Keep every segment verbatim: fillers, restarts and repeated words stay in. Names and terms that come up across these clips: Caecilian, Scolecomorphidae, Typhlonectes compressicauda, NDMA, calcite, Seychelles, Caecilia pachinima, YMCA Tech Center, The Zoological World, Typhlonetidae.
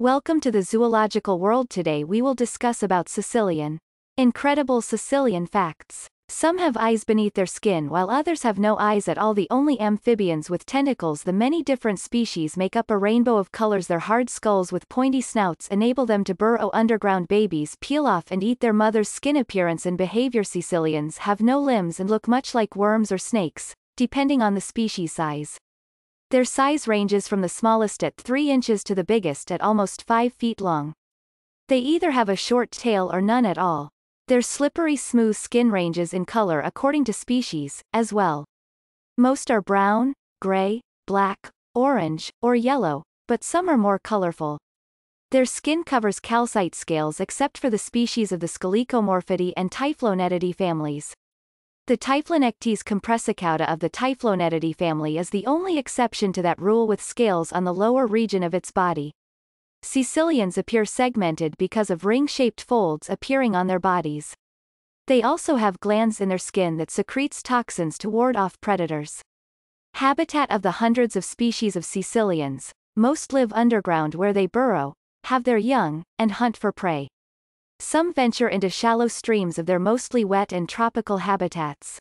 Welcome to the Zoological World. Today we will discuss about Caecilian. Incredible Caecilian facts. Some have eyes beneath their skin while others have no eyes at all. The only amphibians with tentacles. The many different species make up a rainbow of colors. Their hard skulls with pointy snouts enable them to burrow underground. Babies peel off and eat their mother's skin. Appearance and behavior. Caecilians have no limbs and look much like worms or snakes, depending on the species size. Their size ranges from the smallest at three inches to the biggest at almost five feet long. They either have a short tail or none at all. Their slippery smooth skin ranges in color according to species, as well. Most are brown, gray, black, orange, or yellow, but some are more colorful. Their skin covers calcite scales except for the species of the Scolecomorphidae and Typhlonetidae families. The Typhlonectes compressicauda of the Typhlonetidae family is the only exception to that rule, with scales on the lower region of its body. Caecilians appear segmented because of ring-shaped folds appearing on their bodies. They also have glands in their skin that secretes toxins to ward off predators. Habitat of the hundreds of species of Caecilians, most live underground where they burrow, have their young, and hunt for prey. Some venture into shallow streams of their mostly wet and tropical habitats.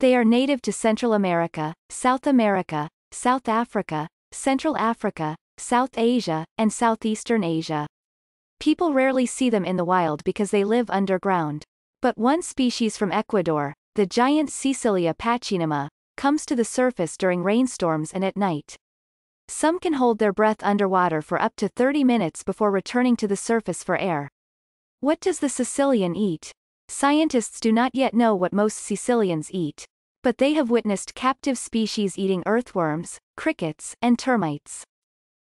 They are native to Central America, South America, South Africa, Central Africa, South Asia, and Southeastern Asia. People rarely see them in the wild because they live underground. But one species from Ecuador, the giant Caecilia pachinima, comes to the surface during rainstorms and at night. Some can hold their breath underwater for up to thirty minutes before returning to the surface for air. What does the Caecilian eat? Scientists do not yet know what most Caecilians eat, but they have witnessed captive species eating earthworms, crickets, and termites.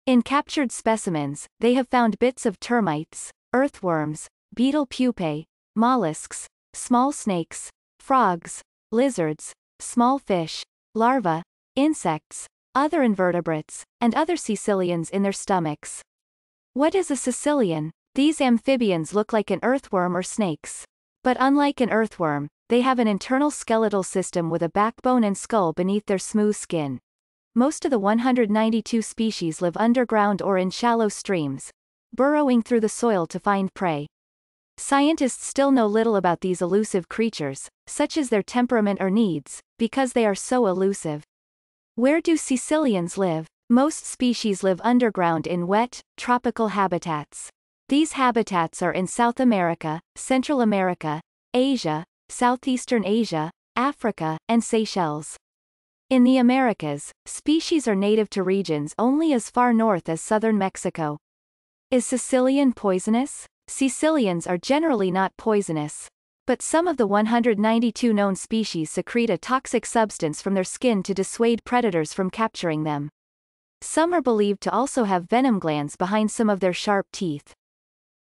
In captured specimens, they have found bits of termites, earthworms, beetle pupae, mollusks, small snakes, frogs, lizards, small fish, larvae, insects, other invertebrates, and other Caecilians in their stomachs. What is a Caecilian? These amphibians look like an earthworm or snakes. But unlike an earthworm, they have an internal skeletal system with a backbone and skull beneath their smooth skin. Most of the one hundred ninety-two species live underground or in shallow streams, burrowing through the soil to find prey. Scientists still know little about these elusive creatures, such as their temperament or needs, because they are so elusive. Where do Caecilians live? Most species live underground in wet, tropical habitats. These habitats are in South America, Central America, Asia, Southeastern Asia, Africa, and Seychelles. In the Americas, species are native to regions only as far north as southern Mexico. Is Caecilian poisonous? Caecilians are generally not poisonous, but some of the one hundred ninety-two known species secrete a toxic substance from their skin to dissuade predators from capturing them. Some are believed to also have venom glands behind some of their sharp teeth.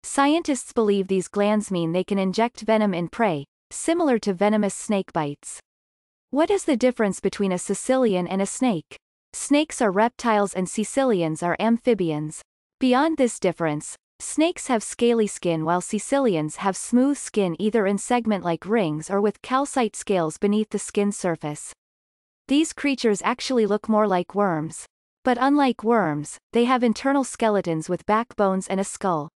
Scientists believe these glands mean they can inject venom in prey, similar to venomous snake bites. What is the difference between a Caecilian and a snake? Snakes are reptiles and Caecilians are amphibians. Beyond this difference, snakes have scaly skin while Caecilians have smooth skin, either in segment-like rings or with calcite scales beneath the skin surface. These creatures actually look more like worms. But unlike worms, they have internal skeletons with backbones and a skull.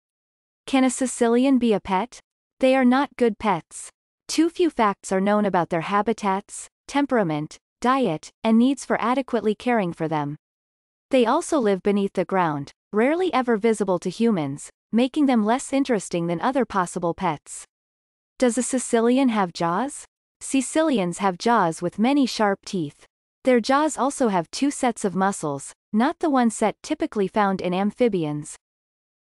Can a Caecilian be a pet? They are not good pets. Too few facts are known about their habitats, temperament, diet, and needs for adequately caring for them. They also live beneath the ground, rarely ever visible to humans, making them less interesting than other possible pets. Does a Caecilian have jaws? Caecilians have jaws with many sharp teeth. Their jaws also have two sets of muscles, not the one set typically found in amphibians.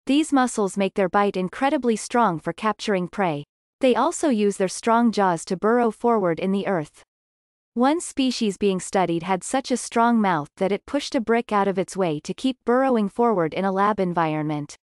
These muscles make their bite incredibly strong for capturing prey. They also use their strong jaws to burrow forward in the earth. One species being studied had such a strong mouth that it pushed a brick out of its way to keep burrowing forward in a lab environment.